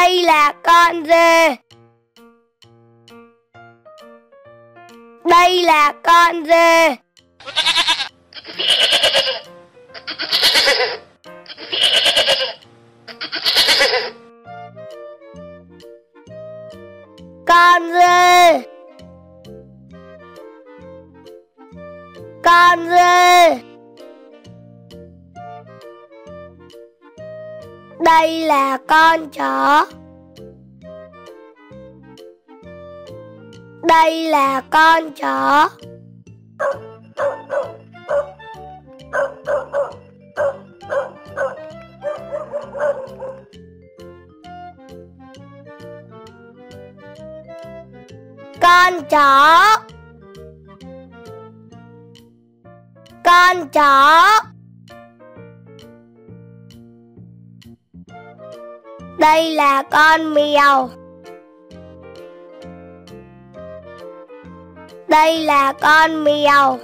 Đây là con dê. Đây là con dê. Con dê. Con dê. Đây là con chó. Đây là con chó. Con chó. Con chó. Đây là con mèo. Đây là con mèo.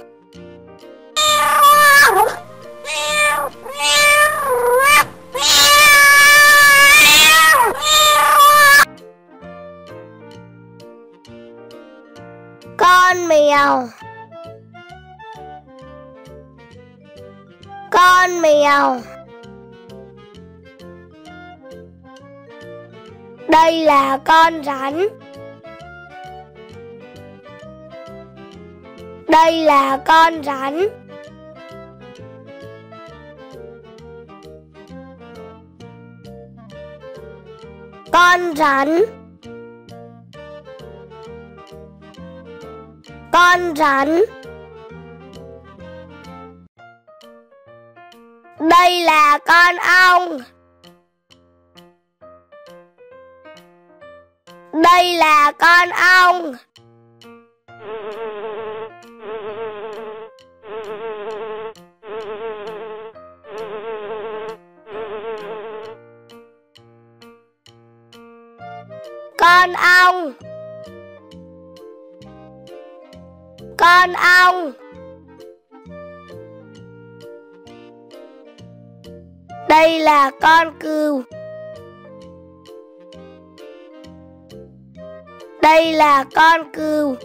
Con mèo. Con mèo. Đây là con rắn. Đây là con rắn. Con rắn. Con rắn. Đây là con ong. Đây là con ong. Con ong. Con ong. Đây là con cừu. Đây là con cừu.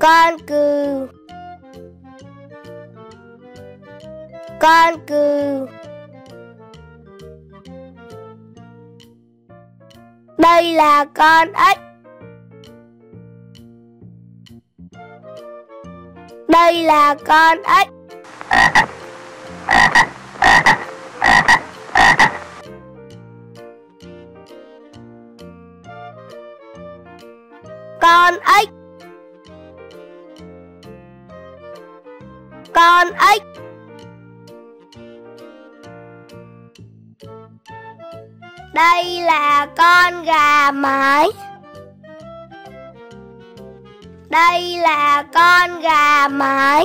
Con cừu. Con cừu. Đây là con ếch. Đây là con ếch. Con ếch. Con ếch. Đây là con gà mái. Đây là con gà mái.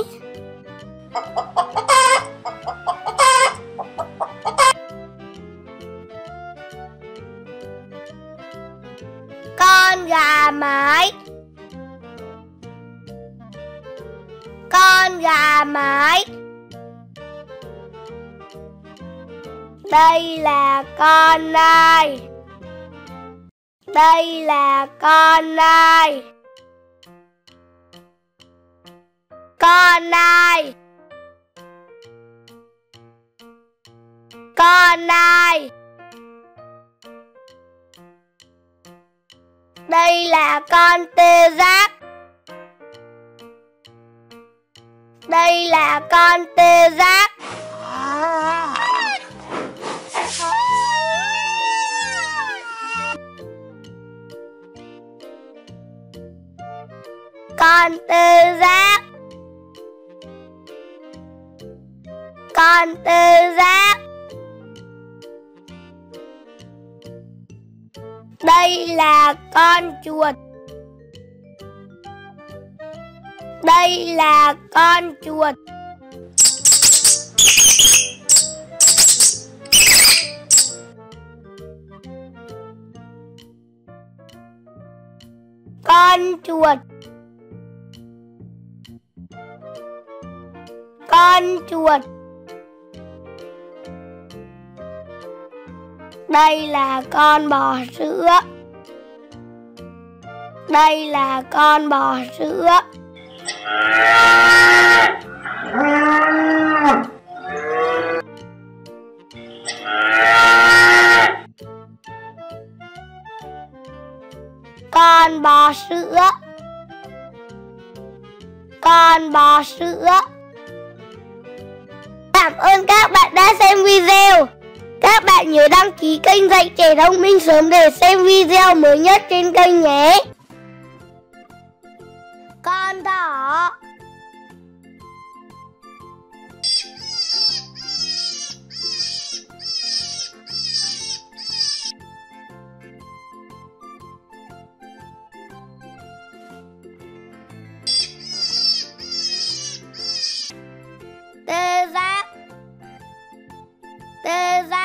Con gà mái. Con gà mái. Đây là con nai. Đây là con nai. Con nai. Con nai. Đây là con tê giác. Đây là con tê giác. Con tê giác. Con tê giác. Đây là con chuột. Đây là con chuột. Con chuột. การจวดđây là con bò sữa đây là con bò sữa con bò sữa con bò sữa. Cảm ơn các bạn đã xem video. Các bạn nhớ đăng ký kênh Dạy Trẻ Thông Minh sớm để xem video mới nhất trên kênh nhé. Con thỏ. Tê giác.